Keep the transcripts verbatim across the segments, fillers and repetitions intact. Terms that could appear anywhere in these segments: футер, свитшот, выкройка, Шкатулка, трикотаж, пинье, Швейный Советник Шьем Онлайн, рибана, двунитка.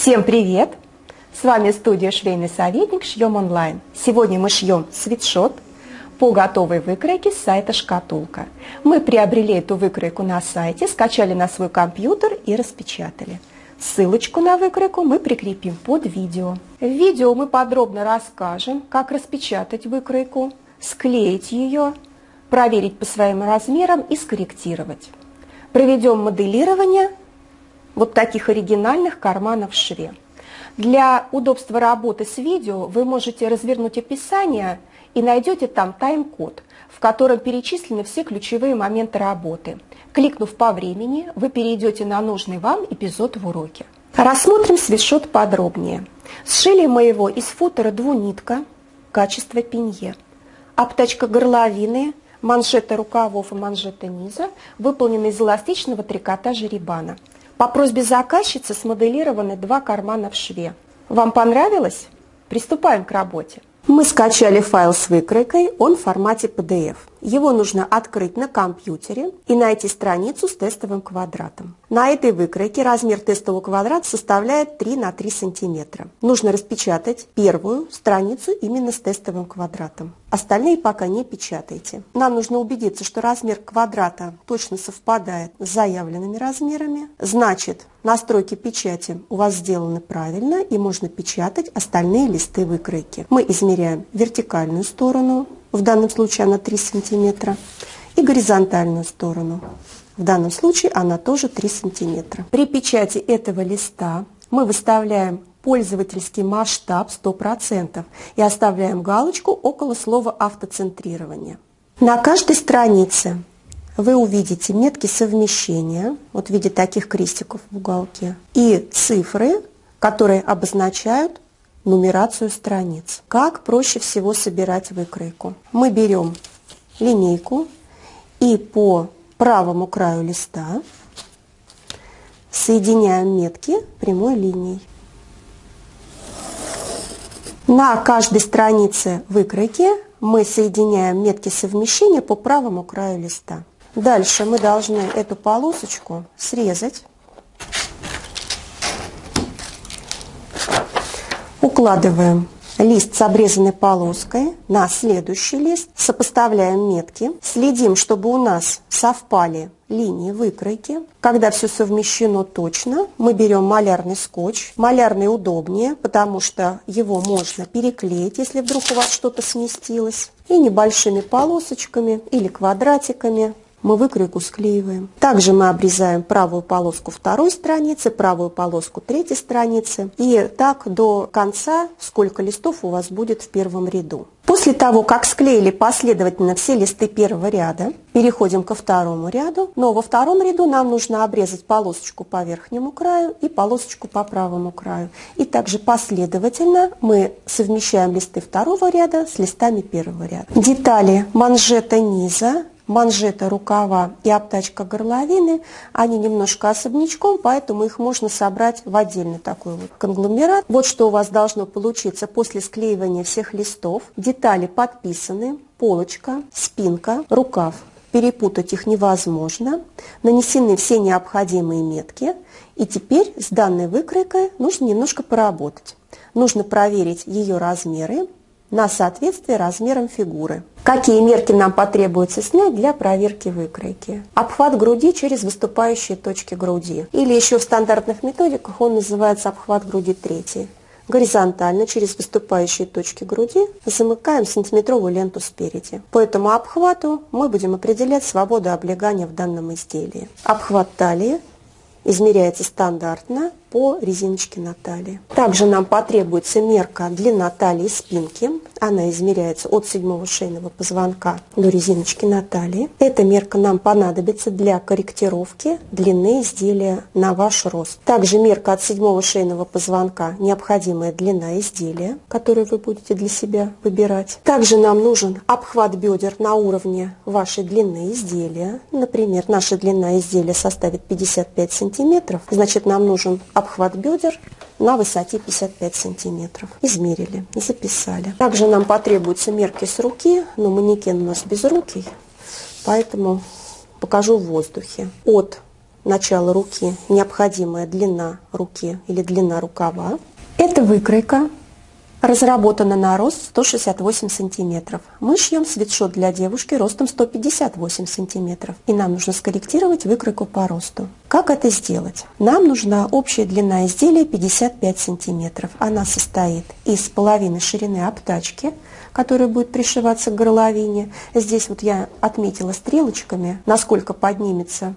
Всем привет! С вами студия Швейный Советник Шьем Онлайн. Сегодня мы шьем свитшот по готовой выкройке с сайта Шкатулка. Мы приобрели эту выкройку на сайте, скачали на свой компьютер и распечатали. Ссылочку на выкройку мы прикрепим под видео. В видео мы подробно расскажем, как распечатать выкройку, склеить ее, проверить по своим размерам и скорректировать. Проведем моделирование вот таких оригинальных карманов в шве. Для удобства работы с видео вы можете развернуть описание и найдете там тайм-код, в котором перечислены все ключевые моменты работы. Кликнув по времени, вы перейдете на нужный вам эпизод в уроке. Рассмотрим свитшот подробнее. Сшили мы его из футера двунитка, качество пинье. Обтачка горловины, манжеты рукавов и манжеты низа выполнены из эластичного трикотажа рибана. По просьбе заказчицы смоделированы два кармана в шве. Вам понравилось? Приступаем к работе. Мы скачали файл с выкройкой, он в формате пи ди эф. Его нужно открыть на компьютере и найти страницу с тестовым квадратом. На этой выкройке размер тестового квадрата составляет три на три сантиметра. Нужно распечатать первую страницу именно с тестовым квадратом. Остальные пока не печатайте. Нам нужно убедиться, что размер квадрата точно совпадает с заявленными размерами. Значит, настройки печати у вас сделаны правильно, и можно печатать остальные листы выкройки. Мы измеряем вертикальную сторону, в данном случае она три сантиметра, и горизонтальную сторону, в данном случае она тоже три сантиметра. При печати этого листа мы выставляем пользовательский масштаб сто процентов и оставляем галочку около слова «автоцентрирование». На каждой странице вы увидите метки совмещения, вот в виде таких крестиков в уголке, и цифры, которые обозначают нумерацию страниц. Как проще всего собирать выкройку? Мы берем линейку и по правому краю листа соединяем метки прямой линией. На каждой странице выкройки мы соединяем метки совмещения по правому краю листа. Дальше мы должны эту полосочку срезать, укладываем лист с обрезанной полоской на следующий лист, сопоставляем метки, следим, чтобы у нас совпали линии выкройки. Когда все совмещено точно, мы берем малярный скотч. Малярный удобнее, потому что его можно переклеить, если вдруг у вас что-то сместилось. И небольшими полосочками или квадратиками мы выкройку склеиваем. Также мы обрезаем правую полоску второй страницы, правую полоску третьей страницы. И так до конца, сколько листов у вас будет в первом ряду. После того, как склеили последовательно все листы первого ряда, переходим ко второму ряду. Но во втором ряду нам нужно обрезать полосочку по верхнему краю и полосочку по правому краю. И также последовательно мы совмещаем листы второго ряда с листами первого ряда. Детали манжета низа, манжета рукава и обтачка горловины, они немножко особнячком, поэтому их можно собрать в отдельный такой вот конгломерат. Вот что у вас должно получиться после склеивания всех листов. Детали подписаны, полочка, спинка, рукав. Перепутать их невозможно. Нанесены все необходимые метки. И теперь с данной выкройкой нужно немножко поработать. Нужно проверить ее размеры на соответствие размерам фигуры. Какие мерки нам потребуется снять для проверки выкройки? Обхват груди через выступающие точки груди. Или еще в стандартных методиках он называется обхват груди третий. Горизонтально через выступающие точки груди замыкаем сантиметровую ленту спереди. По этому обхвату мы будем определять свободу облегания в данном изделии. Обхват талии измеряется стандартно по резиночке на талии. Также нам потребуется мерка длина талии и спинки. Она измеряется от седьмого шейного позвонка до резиночки на талии. Эта мерка нам понадобится для корректировки длины изделия на ваш рост. Также мерка от седьмого шейного позвонка, необходимая длина изделия, которую вы будете для себя выбирать. Также нам нужен обхват бедер на уровне вашей длины изделия. Например, наша длина изделия составит пятьдесят пять сантиметров. Значит, нам нужен обхват бедер на высоте пятьдесят пять сантиметров. Измерили, записали. Также нам потребуются мерки с руки, но манекен у нас безрукий, поэтому покажу в воздухе. От начало руки, необходимая длина руки или длина рукава. Эта выкройка разработана на рост сто шестьдесят восемь сантиметров. Мы шьем свитшот для девушки ростом сто пятьдесят восемь сантиметров. И нам нужно скорректировать выкройку по росту. Как это сделать? Нам нужна общая длина изделия пятьдесят пять сантиметров. Она состоит из половины ширины обтачки, которая будет пришиваться к горловине. Здесь вот я отметила стрелочками, насколько поднимется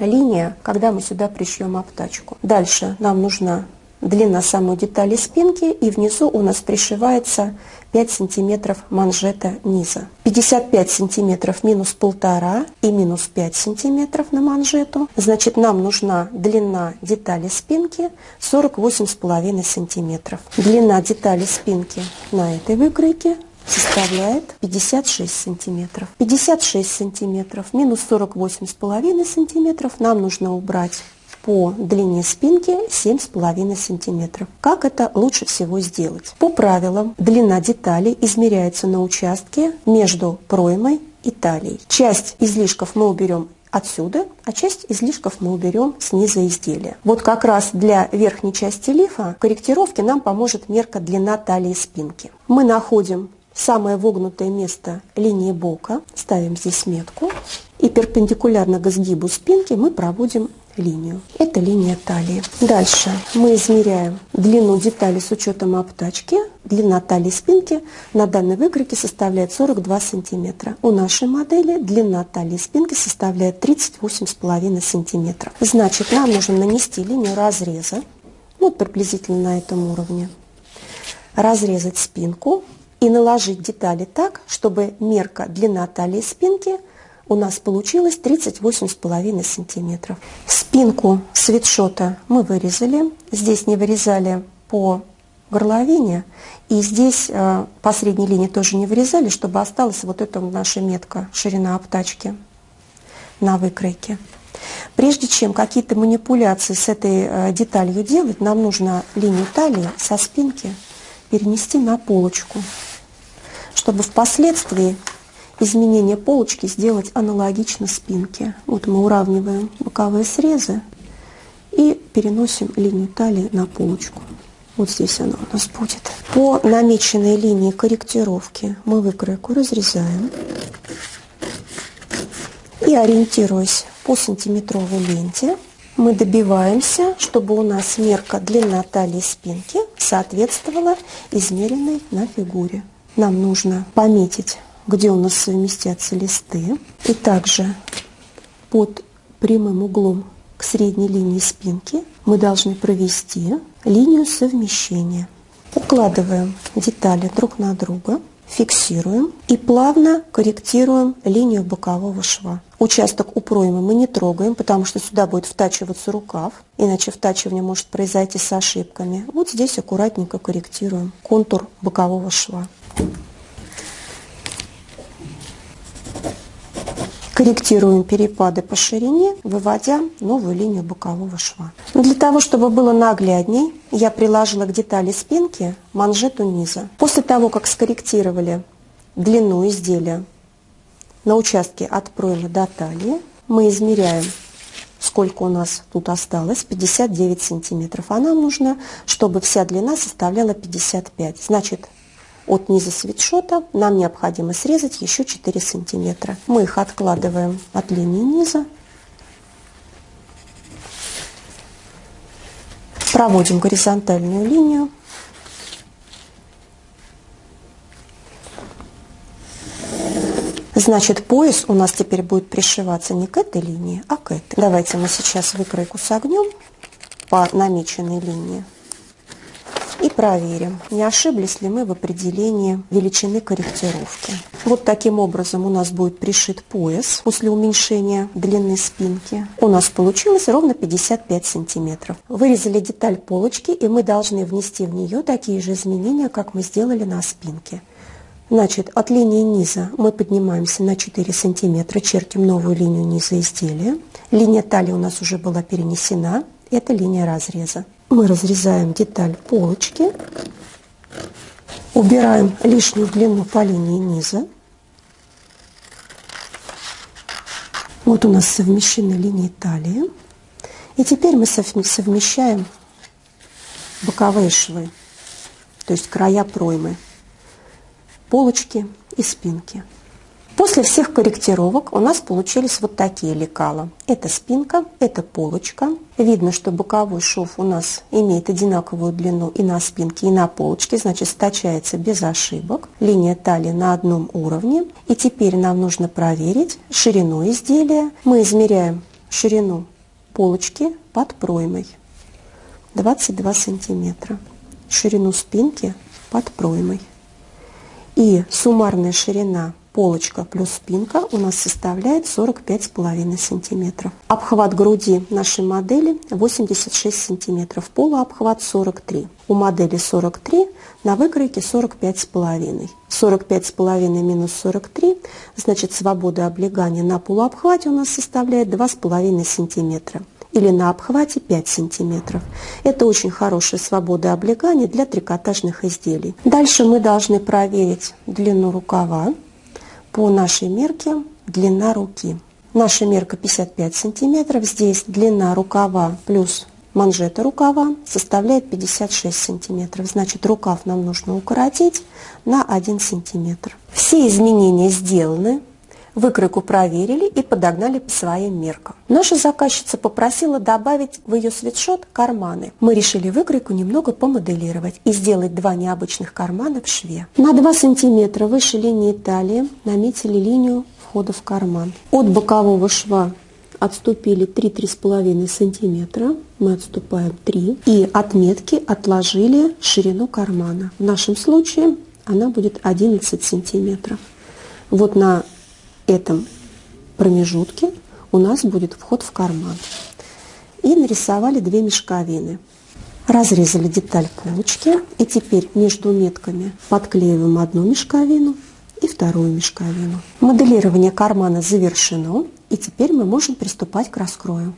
линия, когда мы сюда пришьем обтачку. Дальше нам нужна длина самой детали спинки, и внизу у нас пришивается пять сантиметров манжета низа. пятьдесят пять сантиметров минус полтора и минус пять сантиметров на манжету. Значит, нам нужна длина детали спинки сорок восемь с половиной сантиметров. Длина детали спинки на этой выкройке составляет пятьдесят шесть сантиметров. пятьдесят шесть сантиметров минус сорок восемь с половиной сантиметров нам нужно убрать по длине спинки семь с половиной сантиметров. Как это лучше всего сделать? По правилам, длина детали измеряется на участке между проймой и талией. Часть излишков мы уберем отсюда, а часть излишков мы уберем с низа изделия. Вот как раз для верхней части лифа в корректировке нам поможет мерка длина талии спинки. Мы находим самое вогнутое место линии бока, ставим здесь метку, и перпендикулярно к сгибу спинки мы проводим линию. Это линия талии. Дальше мы измеряем длину детали с учетом обтачки. Длина талии спинки на данной выкройке составляет сорок два сантиметра. У нашей модели длина талии спинки составляет тридцать восемь с половиной сантиметров. Значит, нам нужно нанести линию разреза, вот приблизительно на этом уровне, разрезать спинку и наложить детали так, чтобы мерка длина талии спинки у нас получилось тридцать восемь с половиной сантиметров. Спинку свитшота мы вырезали. Здесь не вырезали по горловине. И здесь э, по средней линии тоже не вырезали, чтобы осталась вот эта наша метка, ширина обтачки на выкройке. Прежде чем какие-то манипуляции с этой э, деталью делать, нам нужно линию талии со спинки перенести на полочку, чтобы впоследствии изменение полочки сделать аналогично спинке. Вот мы уравниваем боковые срезы и переносим линию талии на полочку. Вот здесь она у нас будет. По намеченной линии корректировки мы выкройку разрезаем. И, ориентируясь по сантиметровой ленте, мы добиваемся, чтобы у нас мерка длина талии спинки соответствовала измеренной на фигуре. Нам нужно пометить, где у нас совместятся листы. И также под прямым углом к средней линии спинки мы должны провести линию совмещения. Укладываем детали друг на друга, фиксируем и плавно корректируем линию бокового шва. Участок у проймы мы не трогаем, потому что сюда будет втачиваться рукав, иначе втачивание может произойти с ошибками. Вот здесь аккуратненько корректируем контур бокового шва. Корректируем перепады по ширине, выводя новую линию бокового шва. Для того, чтобы было наглядней, я приложила к детали спинки манжету низа. После того, как скорректировали длину изделия на участке от проймы до талии, мы измеряем, сколько у нас тут осталось, пятьдесят девять сантиметров. А нам нужно, чтобы вся длина составляла пятьдесят пять. Значит, от низа свитшота нам необходимо срезать еще четыре сантиметра. Мы их откладываем от линии низа. Проводим горизонтальную линию. Значит, пояс у нас теперь будет пришиваться не к этой линии, а к этой. Давайте мы сейчас выкройку согнем по намеченной линии и проверим, не ошиблись ли мы в определении величины корректировки. Вот таким образом у нас будет пришит пояс после уменьшения длины спинки. У нас получилось ровно пятьдесят пять сантиметров. Вырезали деталь полочки, и мы должны внести в нее такие же изменения, как мы сделали на спинке. Значит, от линии низа мы поднимаемся на четыре сантиметра, чертим новую линию низа изделия. Линия талии у нас уже была перенесена, это линия разреза. Мы разрезаем деталь полочки, убираем лишнюю длину по линии низа. Вот у нас совмещены линии талии. И теперь мы совмещаем боковые швы, то есть края проймы, полочки и спинки. После всех корректировок у нас получились вот такие лекала. Это спинка, это полочка. Видно, что боковой шов у нас имеет одинаковую длину и на спинке, и на полочке, значит, стачается без ошибок. Линия талии на одном уровне. И теперь нам нужно проверить ширину изделия. Мы измеряем ширину полочки под проймой двадцать два сантиметра, ширину спинки под проймой. И суммарная ширина полочка плюс спинка у нас составляет сорок пять с половиной сантиметров. Обхват груди нашей модели восемьдесят шесть сантиметров, полуобхват сорок три. У модели сорок три, на выкройке сорок пять с половиной. сорок пять с половиной минус сорок три, значит, свобода облегания на полуобхвате у нас составляет два с половиной сантиметра. Или на обхвате пять сантиметров. Это очень хорошая свобода облегания для трикотажных изделий. Дальше мы должны проверить длину рукава. По нашей мерке длина руки. Наша мерка пятьдесят пять сантиметров. Здесь длина рукава плюс манжета рукава составляет пятьдесят шесть сантиметров. Значит, рукав нам нужно укоротить на один сантиметр. Все изменения сделаны. Выкройку проверили и подогнали по своим меркам. Наша заказчица попросила добавить в ее свитшот карманы. Мы решили выкройку немного помоделировать и сделать два необычных кармана в шве. На два сантиметра выше линии талии наметили линию входа в карман. От бокового шва отступили три — три с половиной сантиметра. Мы отступаем три. И отметки отложили ширину кармана. В нашем случае она будет одиннадцать сантиметров. Вот на В этом промежутке у нас будет вход в карман. И нарисовали две мешковины. Разрезали деталь полочки. И теперь между метками подклеиваем одну мешковину и вторую мешковину. Моделирование кармана завершено. И теперь мы можем приступать к раскрою.